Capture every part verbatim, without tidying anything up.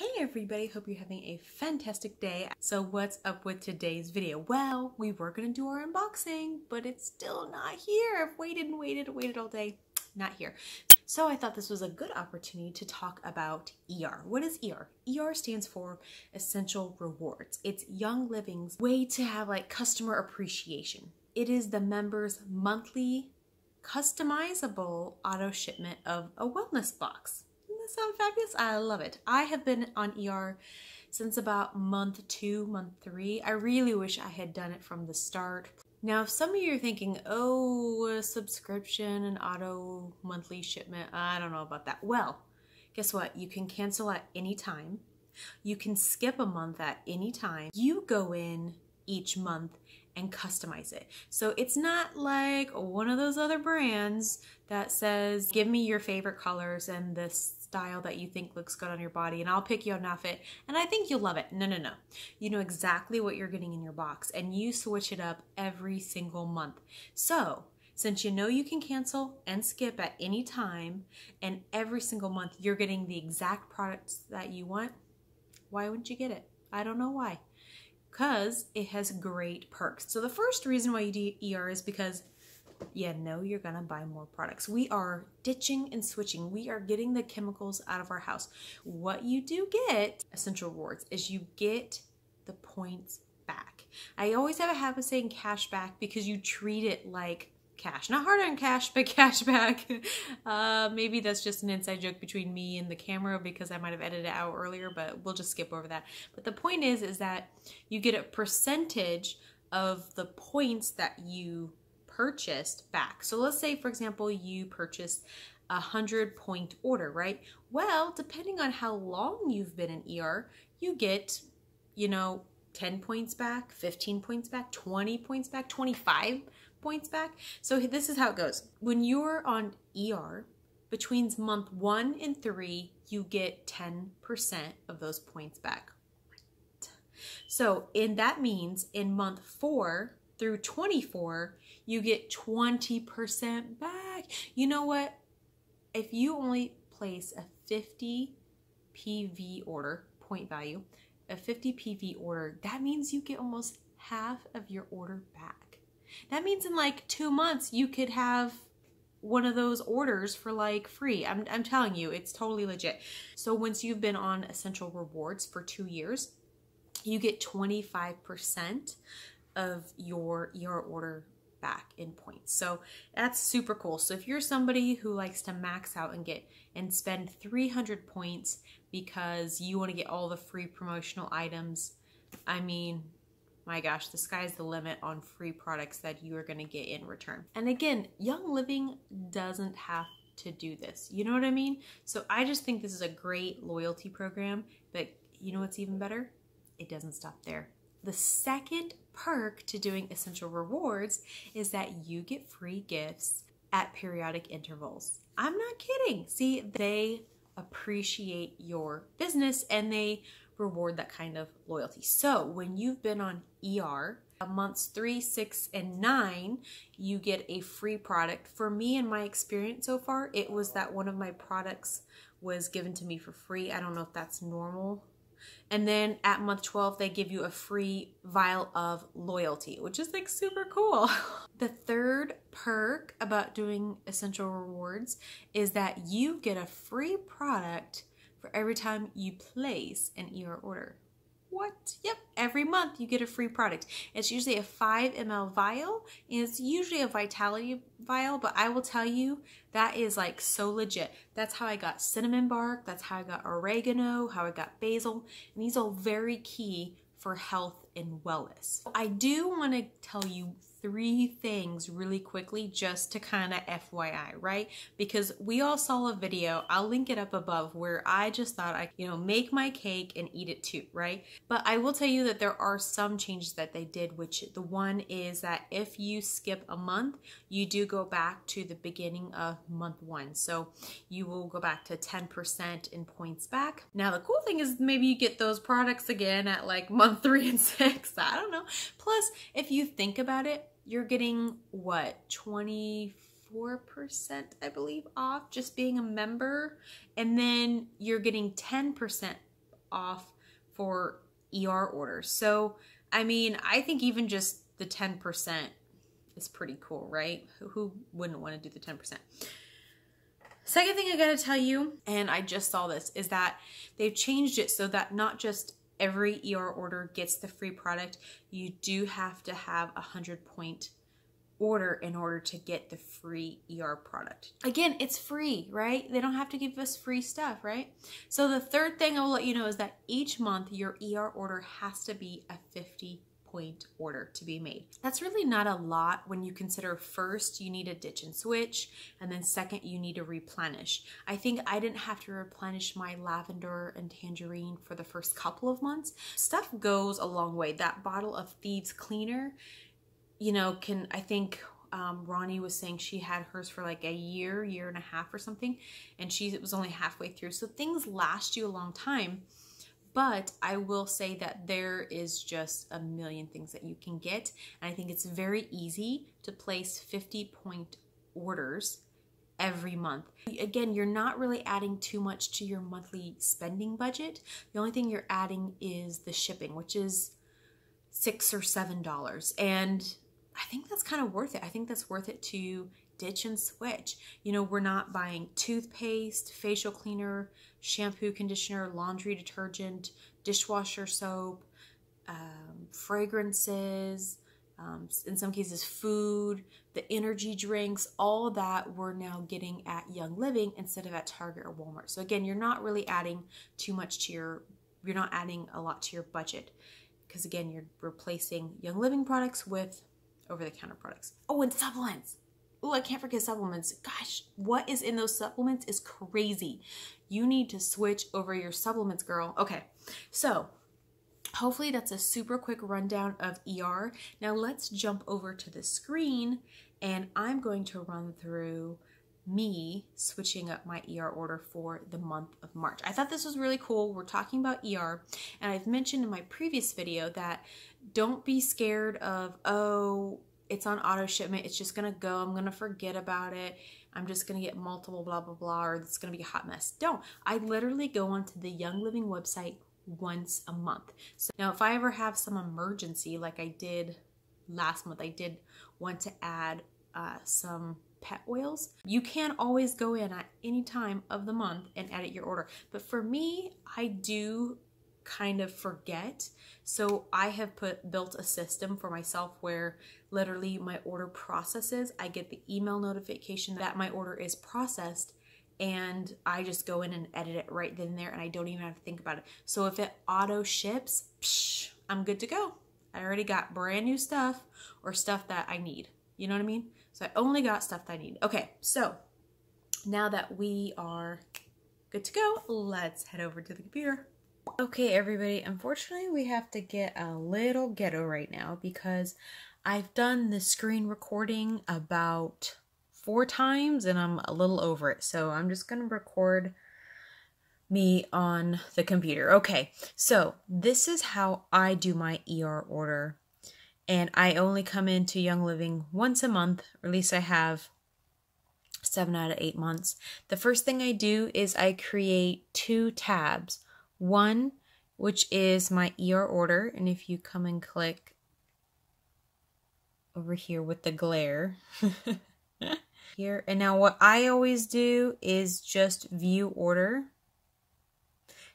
Hey everybody, hope you're having a fantastic day. So what's up with today's video? Well, we were gonna do our unboxing, but it's still not here. I've waited and waited and waited all day, not here. So I thought this was a good opportunity to talk about E R. What is E R? E R stands for Essential Rewards. It's Young Living's way to have like customer appreciation. It is the members' monthly customizable auto shipment of a wellness box. Sound fabulous? I love it. I have been on E R since about month two, month three. I really wish I had done it from the start. Now, if some of you are thinking, oh, a subscription and auto monthly shipment, I don't know about that. Well, guess what? You can cancel at any time. You can skip a month at any time. You go in each month and customize it. So it's not like one of those other brands that says, give me your favorite colors and this style that you think looks good on your body and I'll pick you an outfit and I think you'll love it. No, no, no. You know exactly what you're getting in your box and you switch it up every single month. So since you know you can cancel and skip at any time and every single month you're getting the exact products that you want, why wouldn't you get it? I don't know why. Because it has great perks. So the first reason why you do E R is because you know you're gonna buy more products. We are ditching and switching. We are getting the chemicals out of our house. What you do get, Essential Rewards, is you get the points back. I always have a habit of saying cash back because you treat it like cash. Not hard on cash, but cash back. Uh, maybe that's just an inside joke between me and the camera because I might have edited it out earlier, but we'll just skip over that. But the point is, is that you get a percentage of the points that you purchased back. So let's say, for example, you purchased a hundred point order, right? Well, depending on how long you've been in E R, you get, you know, ten points back, fifteen points back, twenty points back, twenty-five points back. So this is how it goes. When you're on E R, between month one and three, you get ten percent of those points back. So, and that means in month four, through twenty-four, you get twenty percent back. You know what? If you only place a fifty P V order, point value, a fifty P V order, that means you get almost half of your order back. That means in like two months, you could have one of those orders for like free. I'm, I'm telling you, it's totally legit. So once you've been on Essential Rewards for two years, you get twenty-five percent of your E R order back in points. So that's super cool. So if you're somebody who likes to max out and get and spend three hundred points because you want to get all the free promotional items, I mean, my gosh, the sky's the limit on free products that you are going to get in return. And again, Young Living doesn't have to do this. You know what I mean? So I just think this is a great loyalty program, but you know what's even better? It doesn't stop there. The second perk to doing Essential Rewards is that you get free gifts at periodic intervals. I'm not kidding. See, they appreciate your business and they reward that kind of loyalty. So when you've been on E R, months three, six, and nine, you get a free product. For me and my experience so far, it was that one of my products was given to me for free. I don't know if that's normal. And then at month twelve, they give you a free vial of loyalty, which is like super cool. The third perk about doing Essential Rewards is that you get a free product for every time you place an E R order. What? Yep. Every month you get a free product. It's usually a five M L vial. And it's usually a Vitality vial, but I will tell you that is like so legit. That's how I got cinnamon bark. That's how I got oregano, how I got basil. And these are very key for health and wellness. I do want to tell you three things really quickly just to kind of F Y I, right? Because we all saw a video, I'll link it up above, where I just thought I, you know, make my cake and eat it too, right? But I will tell you that there are some changes that they did, which the one is that if you skip a month, you do go back to the beginning of month one. So you will go back to ten percent in points back. Now the cool thing is maybe you get those products again at like month three and six, I don't know. Plus, if you think about it, you're getting what, twenty-four percent I believe off just being a member, and then you're getting ten percent off for E R orders. So, I mean, I think even just the ten percent is pretty cool, right? Who wouldn't want to do the ten percent? Second thing I gotta tell you, and I just saw this, is that they've changed it so that not just every E R order gets the free product, you do have to have a hundred point order in order to get the free E R product. Again, it's free, right? They don't have to give us free stuff, right? So the third thing I'll let you know is that each month your E R order has to be a fifty point order to be made. That's really not a lot when you consider first, you need a ditch and switch, and then second, you need to replenish. I think I didn't have to replenish my lavender and tangerine for the first couple of months. Stuff goes a long way. That bottle of Thieves cleaner, you know, can, I think um, Ronnie was saying she had hers for like a year, year and a half or something, and she was only halfway through. So things last you a long time, but I will say that there is just a million things that you can get. And I think it's very easy to place fifty point orders every month. Again, you're not really adding too much to your monthly spending budget. The only thing you're adding is the shipping, which is six or seven dollars. And I think that's kind of worth it. I think that's worth it to ditch and switch. You know, we're not buying toothpaste, facial cleaner, shampoo, conditioner, laundry detergent, dishwasher soap, um, fragrances, um, in some cases food, the energy drinks, all that we're now getting at Young Living instead of at Target or Walmart. So again, you're not really adding too much to your, you're not adding a lot to your budget, because again, you're replacing Young Living products with over-the-counter products. Oh, and supplements. Oh, I can't forget supplements. Gosh, what is in those supplements is crazy. You need to switch over your supplements, girl. Okay, so hopefully that's a super quick rundown of E R. Now let's jump over to the screen, and I'm going to run through me switching up my E R order for the month of March. I thought this was really cool. We're talking about E R, and I've mentioned in my previous video that don't be scared of, oh, it's on auto shipment, it's just gonna go, I'm gonna forget about it, I'm just gonna get multiple blah, blah, blah, or it's gonna be a hot mess. Don't. I literally go onto the Young Living website once a month. So now if I ever have some emergency, like I did last month, I did want to add uh, some pet oils, you can always go in at any time of the month and edit your order. But for me, I do kind of forget. So I have put built a system for myself where literally my order processes, I get the email notification that my order is processed, and I just go in and edit it right then and there, and I don't even have to think about it. So if it auto ships, psh, I'm good to go. I already got brand new stuff or stuff that I need. You know what I mean? So I only got stuff that I need. Okay, so now that we are good to go, let's head over to the computer. Okay, everybody, unfortunately, we have to get a little ghetto right now because I've done the screen recording about four times and I'm a little over it. So I'm just going to record me on the computer. Okay, so this is how I do my E R order. And I only come into Young Living once a month, or at least I have seven out of eight months. The first thing I do is I create two tabs. One, which is my E R order, and if you come and click over here with the glare, here, and now what I always do is just view order,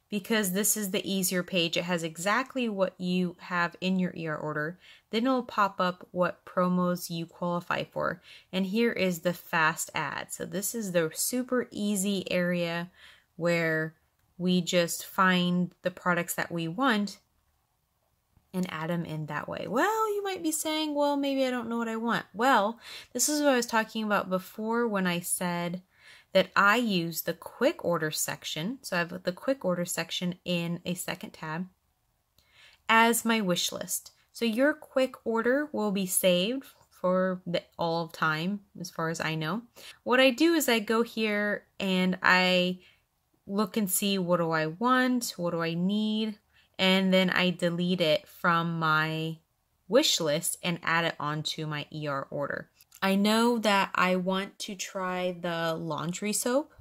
because this is the easier page. It has exactly what you have in your E R order. Then it'll pop up what promos you qualify for. And here is the fast ad. So this is the super easy area where we just find the products that we want and add them in that way. Well, you might be saying, well, maybe I don't know what I want. Well, this is what I was talking about before when I said that I use the quick order section, so I have the quick order section in a second tab, as my wish list. So your quick order will be saved for the, all of time, as far as I know. What I do is I go here and I look and see, what do I want, what do I need, and then I delete it from my wish list and add it onto my E R order. I know that I want to try the laundry soap.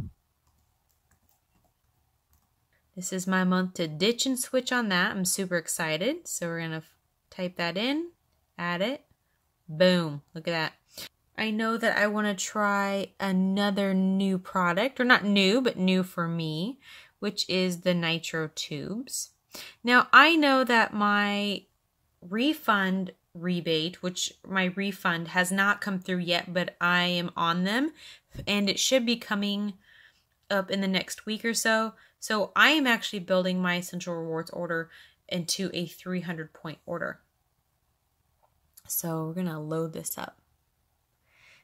This is my month to ditch and switch on that. I'm super excited. So we're going to type that in, add it. Boom. Look at that. I know that I want to try another new product, or not new, but new for me, which is the Nitro Tubes. Now, I know that my refund rebate, which my refund has not come through yet, but I am on them, and it should be coming up in the next week or so. So I am actually building my Essential Rewards order into a three hundred point order. So we're going to load this up.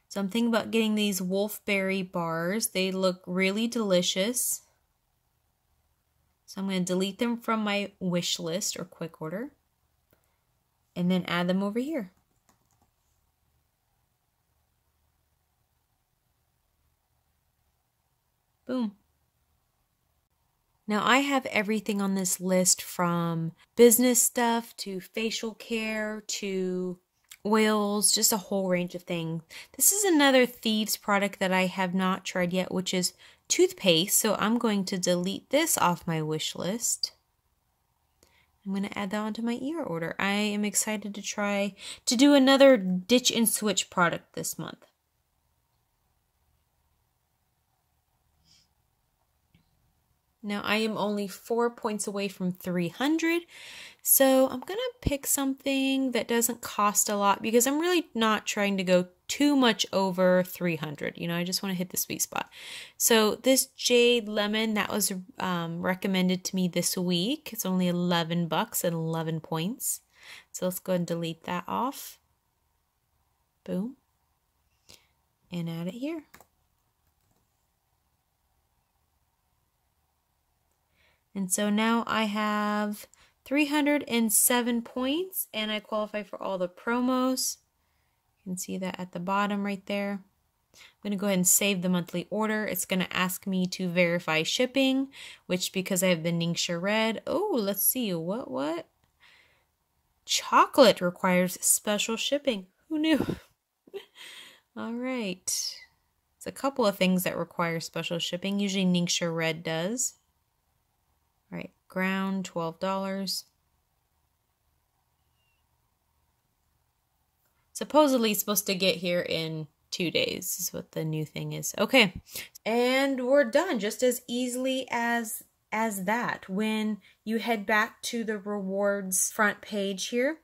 So I'm thinking about getting these Wolfberry bars. They look really delicious. So I'm going to delete them from my wish list or quick order, and then add them over here. Boom. Now I have everything on this list, from business stuff to facial care to oils, just a whole range of things. This is another Thieves product that I have not tried yet, which is toothpaste. So I'm going to delete this off my wish list. I'm going to add that onto my E R order. I am excited to try to do another Ditch and Switch product this month. Now I am only four points away from three hundred, so I'm going to pick something that doesn't cost a lot, because I'm really not trying to go too much over three hundred. You know, I just want to hit the sweet spot. So this Jade Lemon, that was um, recommended to me this week. It's only eleven bucks and eleven points. So let's go ahead and delete that off. Boom. And add it here. And so now I have three hundred seven points, and I qualify for all the promos. You can see that at the bottom right there. I'm going to go ahead and save the monthly order. It's going to ask me to verify shipping, which, because I have the Ningxia Red. Oh, let's see. What, what? Chocolate requires special shipping. Who knew? All right. It's a couple of things that require special shipping. Usually Ningxia Red does. All right, ground, twelve dollars. Supposedly supposed to get here in two days is what the new thing is. Okay, and we're done just as easily as, as that. When you head back to the rewards front page here,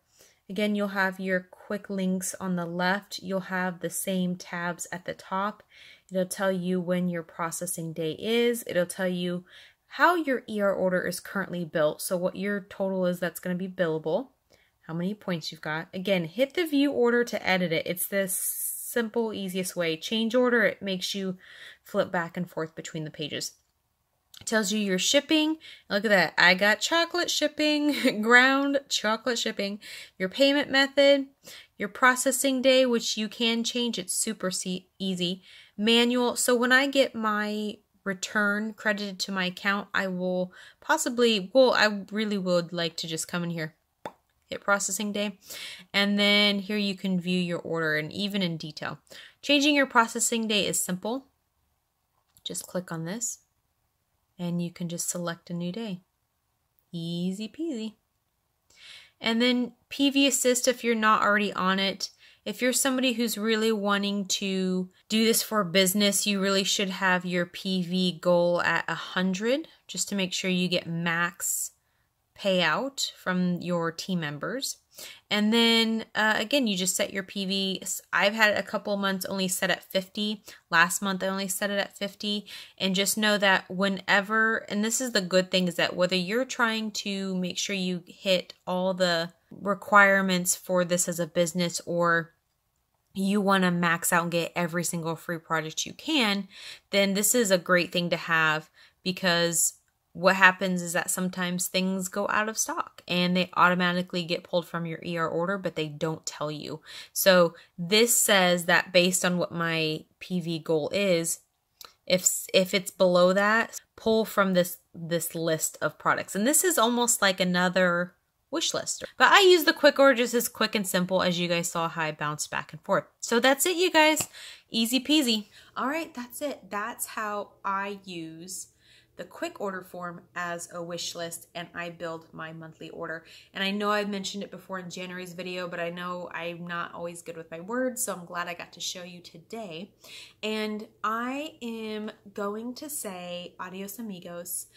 again, you'll have your quick links on the left. You'll have the same tabs at the top. It'll tell you when your processing day is. It'll tell you how your E R order is currently built, so what your total is that's going to be billable, how many points you've got. Again, hit the view order to edit it. It's the simple, easiest way. Change order, it makes you flip back and forth between the pages. It tells you your shipping. Look at that. I got chocolate shipping, ground chocolate shipping, your payment method, your processing day, which you can change. It's super easy. Manual. So when I get my return credited to my account, I will possibly, well, I really would like to just come in here, hit processing day, and then here you can view your order, and even in detail. Changing your processing day is simple. Just click on this and you can just select a new day. Easy peasy. And then P V assist, if you're not already on it. If you're somebody who's really wanting to do this for business, you really should have your P V goal at one hundred, just to make sure you get max payout from your team members. And then uh, again, you just set your P V. I've had a couple months only set at fifty. Last month, I only set it at fifty. And just know that whenever, and this is the good thing, is that whether you're trying to make sure you hit all the requirements for this as a business, or you want to max out and get every single free product you can, then this is a great thing to have, because what happens is that sometimes things go out of stock and they automatically get pulled from your E R order, but they don't tell you. So this says that based on what my P V goal is, if if it's below that, pull from this this list of products. And this is almost like another wish list. But I use the quick order just as quick and simple as you guys saw how I bounced back and forth. So that's it, you guys. Easy peasy. All right, that's it. That's how I use the quick order form as a wish list, and I build my monthly order. And I know I've mentioned it before in January's video, but I know I'm not always good with my words, so I'm glad I got to show you today. And I am going to say adios amigos.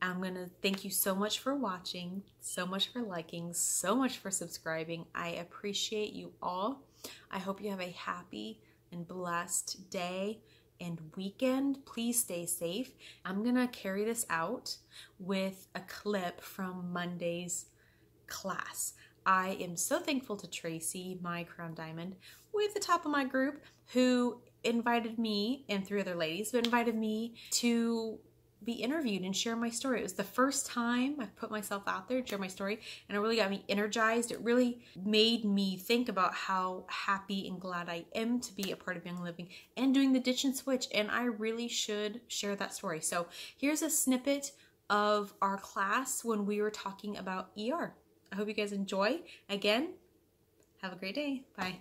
I'm gonna thank you so much for watching, so much for liking, so much for subscribing. I appreciate you all. I hope you have a happy and blessed day and weekend. Please stay safe. I'm gonna carry this out with a clip from Monday's class. I am so thankful to Tracy, my crown diamond, with the top of my group, who invited me and three other ladies who invited me to be interviewed and share my story. It was the first time I've put myself out there and share my story, and it really got me energized. It really made me think about how happy and glad I am to be a part of Young Living and doing the Ditch and Switch, and I really should share that story. So here's a snippet of our class when we were talking about E R. I hope you guys enjoy. Again, have a great day. Bye.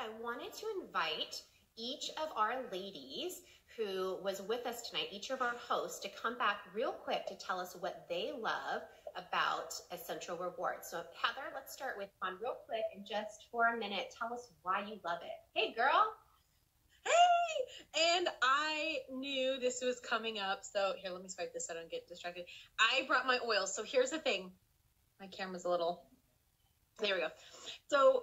I wanted to invite each of our ladies who was with us tonight, each of our hosts, to come back real quick to tell us what they love about Essential Rewards. So Heather, let's start with one real quick, and just for a minute, tell us why you love it. Hey girl. Hey, and I knew this was coming up. So here, let me swipe this so I don't get distracted. I brought my oils. So here's the thing. My camera's a little, there we go. So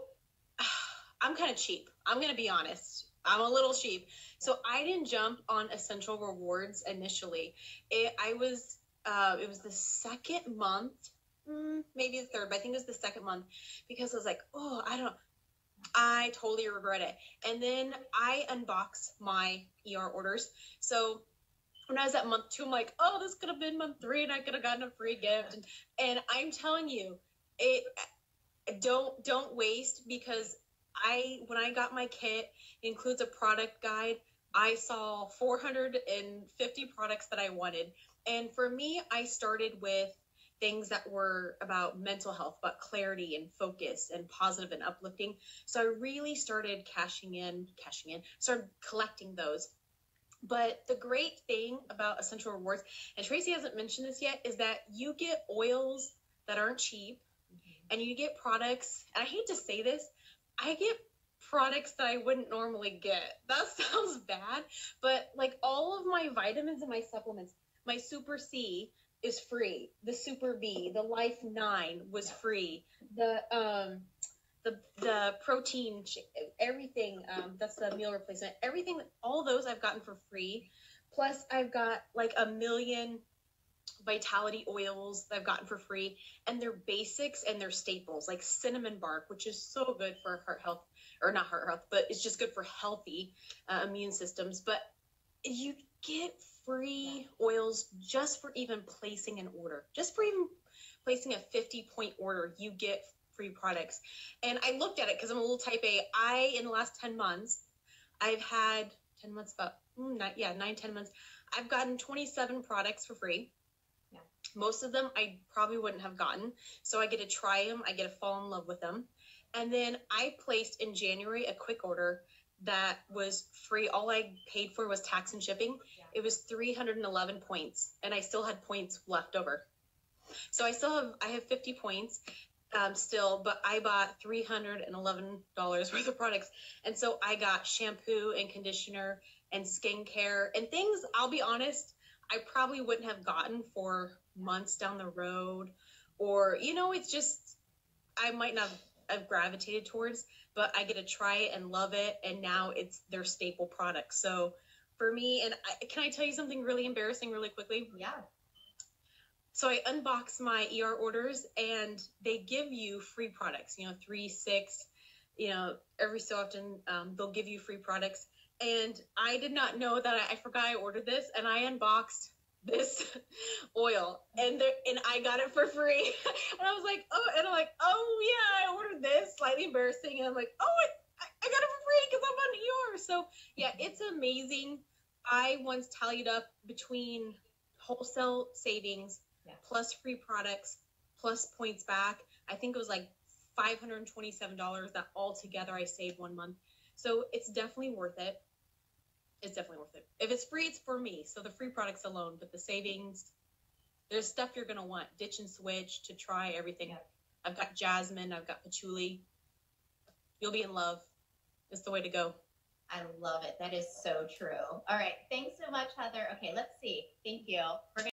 I'm kind of cheap. I'm going to be honest. I'm a little cheap. So I didn't jump on Essential Rewards initially. It, I was, uh, it was the second month, maybe the third, but I think it was the second month, because I was like, oh, I don't, I totally regret it. And then I unbox my E R orders. So when I was at month two, I'm like, oh, this could have been month three and I could have gotten a free gift. And, and I'm telling you, it don't, don't waste, because I, when I got my kit, it includes a product guide. I saw four hundred fifty products that I wanted. And for me, I started with things that were about mental health, but clarity and focus and positive and uplifting. So I really started cashing in, cashing in, started collecting those. But the great thing about Essential Rewards, and Tracy hasn't mentioned this yet, is that you get oils that aren't cheap, mm-hmm. and you get products, and I hate to say this, I get products that I wouldn't normally get. That sounds bad, but like all of my vitamins and my supplements, my Super C is free. The Super B, the Life Nine was free. The um, the the protein, everything. Um, that's the meal replacement. Everything, all those I've gotten for free. Plus, I've got like a million Vitality oils that I've gotten for free, and they're basics and they're staples, like cinnamon bark, which is so good for heart health, or not heart health, but it's just good for healthy uh, immune systems. But you get free oils just for even placing an order, just for even placing a fifty point order, you get free products. And I looked at it because I'm a little type A. I, in the last ten months, I've had ten months, about not, yeah, nine, ten months. I've gotten twenty-seven products for free. Most of them I probably wouldn't have gotten. So I get to try them. I get to fall in love with them. And then I placed in January a quick order that was free. All I paid for was tax and shipping. Yeah. It was three hundred eleven points, and I still had points left over. So I still have, I have fifty points um, still, but I bought three hundred eleven dollars worth of products. And so I got shampoo and conditioner and skincare and things, I'll be honest, I probably wouldn't have gotten for months down the road, or you know, it's just I might not have gravitated towards, but I get to try it and love it, and now it's their staple product. So for me, and I, can I tell you something really embarrassing really quickly? Yeah. So I unbox my E R orders, and they give you free products, you know, three, six, you know, every so often um, they'll give you free products. And I did not know that I, I forgot I ordered this, and I unboxed this oil, and there, and I got it for free. And I was like, oh, and I'm like, oh yeah, I ordered this, slightly embarrassing. And I'm like, oh, it, I, I got it for free because I'm on yours. So yeah, it's amazing. I once tallied up between wholesale savings, yeah, plus free products, plus points back. I think it was like five hundred twenty-seven dollars that all together I saved one month. So it's definitely worth it. it's definitely worth it. If it's free, it's for me. So the free products alone, but the savings, there's stuff you're going to want. Ditch and Switch, to try everything. Yeah. I've got jasmine. I've got patchouli. You'll be in love. It's the way to go. I love it. That is so true. All right. Thanks so much, Heather. Okay, let's see. Thank you. We're